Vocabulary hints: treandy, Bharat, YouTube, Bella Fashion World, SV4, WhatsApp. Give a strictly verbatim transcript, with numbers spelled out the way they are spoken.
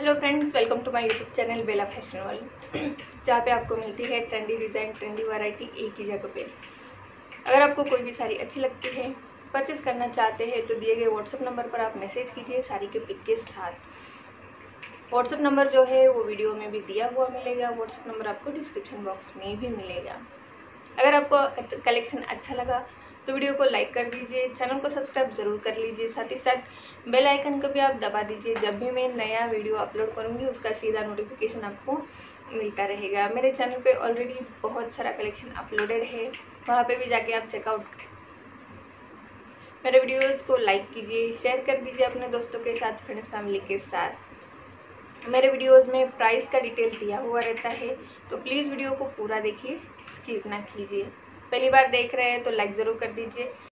Hello friends, welcome to my YouTube channel Bela fashion world, जहाँ पे आपको मिलती है ट्रेंडी डिज़ाइन, ट्रेंडी वैरायटी एक ही जगह पे। अगर आपको कोई भी साड़ी अच्छी लगती है, परचेस करना चाहते हैं तो दिए गए व्हाट्सअप नंबर पर आप मैसेज कीजिए साड़ी के पिक के साथ। व्हाट्सअप नंबर जो है वो वीडियो में भी दिया हुआ मिलेगा, व्हाट्सअप नंबर आपको डिस्क्रिप्शन बॉक्स में भी मिलेगा। अगर आपको कलेक्शन अच्छा लगा तो वीडियो को लाइक कर दीजिए, चैनल को सब्सक्राइब ज़रूर कर लीजिए, साथ ही साथ बेल आइकन को भी आप दबा दीजिए। जब भी मैं नया वीडियो अपलोड करूँगी उसका सीधा नोटिफिकेशन आपको मिलता रहेगा। मेरे चैनल पे ऑलरेडी बहुत सारा कलेक्शन अपलोडेड है, वहाँ पे भी जाके आप चेकआउट मेरे वीडियोज़ को लाइक कीजिए, शेयर कर दीजिए अपने दोस्तों के साथ, फ्रेंड्स फैमिली के साथ। मेरे वीडियोज़ में प्राइस का डिटेल दिया हुआ रहता है, तो प्लीज़ वीडियो को पूरा देखिए, स्किप ना कीजिए। पहली बार देख रहे हैं तो लाइक ज़रूर कर दीजिए।